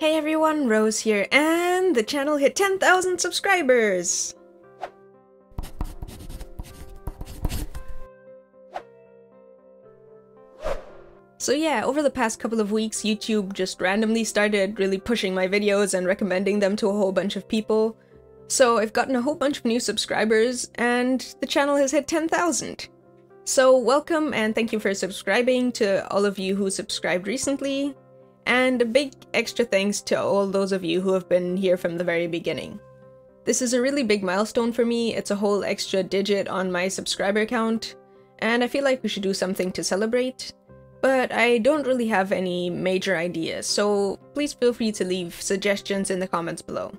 Hey everyone, Rose here, and the channel hit 10,000 subscribers! So yeah, over the past couple of weeks, YouTube just randomly started really pushing my videos and recommending them to a whole bunch of people. So I've gotten a whole bunch of new subscribers, and the channel has hit 10,000. So welcome and thank you for subscribing to all of you who subscribed recently. And a big extra thanks to all those of you who have been here from the very beginning. This is a really big milestone for me. It's a whole extra digit on my subscriber count, and I feel like we should do something to celebrate. But I don't really have any major ideas, so please feel free to leave suggestions in the comments below.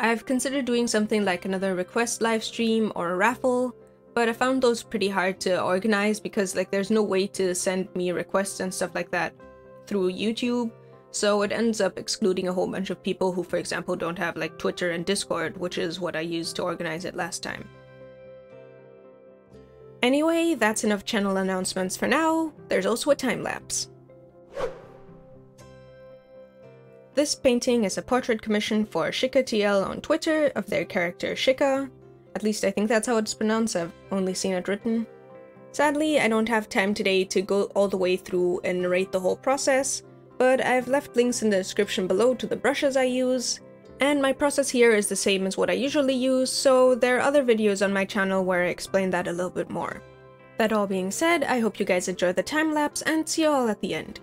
I've considered doing something like another request livestream or a raffle, but I found those pretty hard to organize because there's no way to send me requests and stuff like that through YouTube. So it ends up excluding a whole bunch of people who, for example, don't have Twitter and Discord, which is what I used to organize it last time. Anyway, that's enough channel announcements for now. There's also a time lapse. This painting is a portrait commission for shikkaTL on Twitter of their character Shikka. At least I think that's how it's pronounced. I've only seen it written. Sadly, I don't have time today to go all the way through and narrate the whole process, but I've left links in the description below to the brushes I use, and my process here is the same as what I usually use, so there are other videos on my channel where I explain that a little bit more. That all being said, I hope you guys enjoy the time lapse and see you all at the end.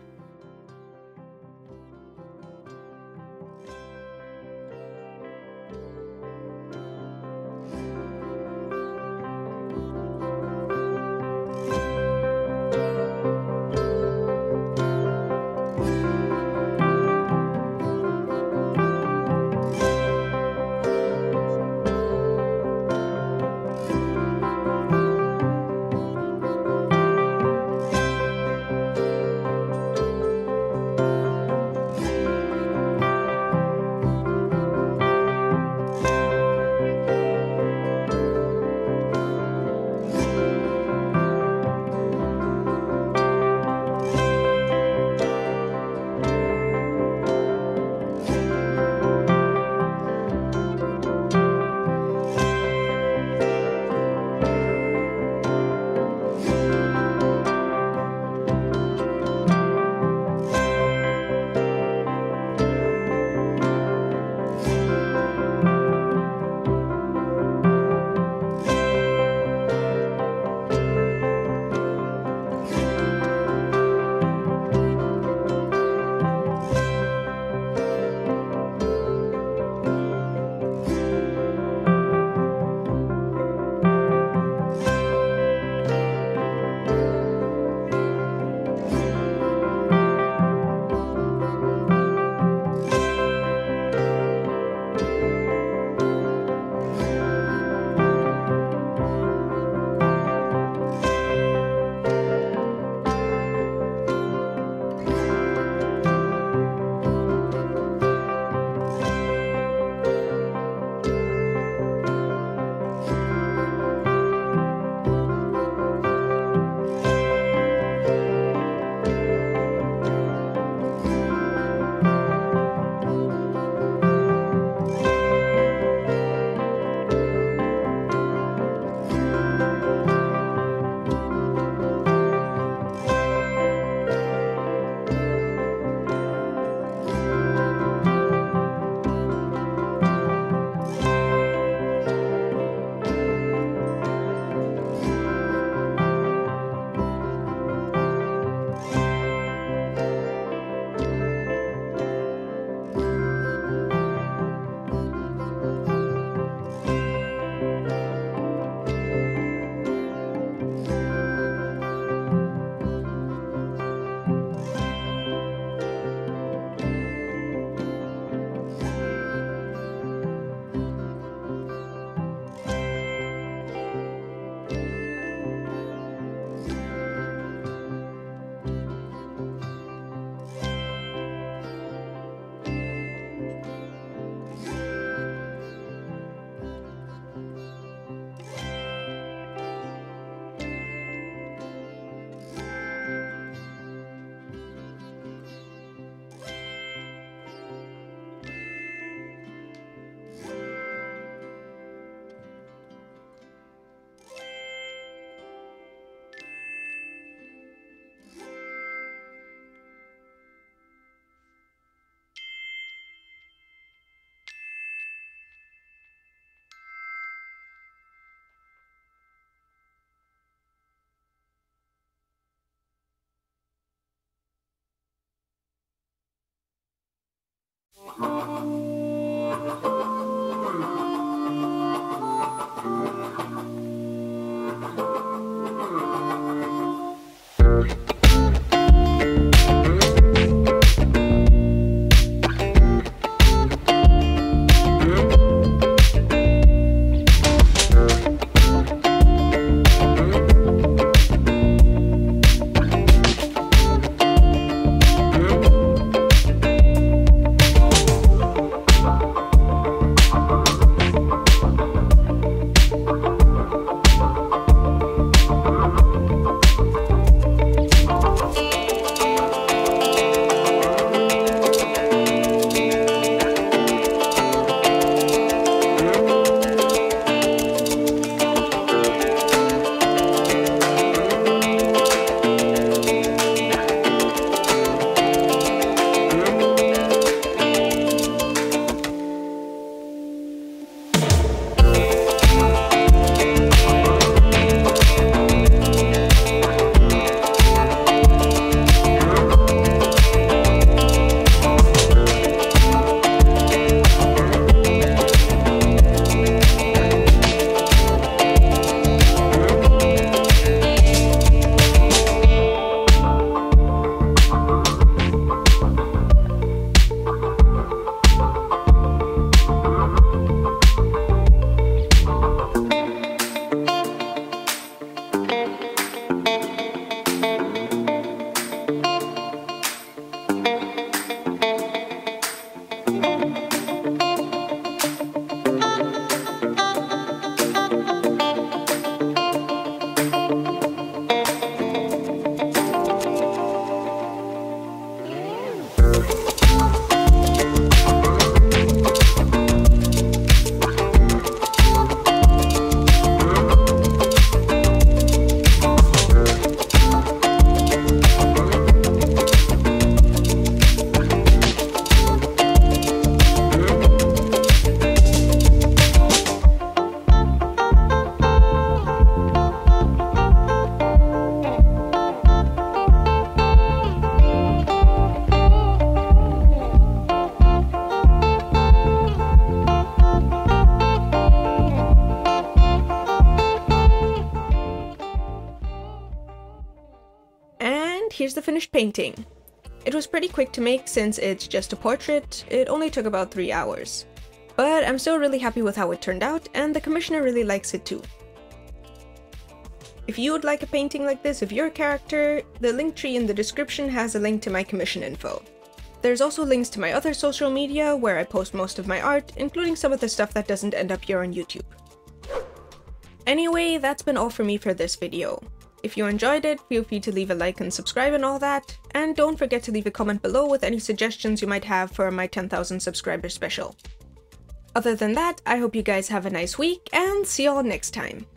here's the finished painting. It was pretty quick to make since it's just a portrait, it only took about 3 hours. But I'm still really happy with how it turned out, and the commissioner really likes it too. If you would like a painting like this of your character, the link tree in the description has a link to my commission info. There's also links to my other social media where I post most of my art, including some of the stuff that doesn't end up here on YouTube. Anyway, that's been all for me for this video. If you enjoyed it, feel free to leave a like and subscribe and all that, and don't forget to leave a comment below with any suggestions you might have for my 10,000 subscriber special. Other than that, I hope you guys have a nice week, and see y'all next time!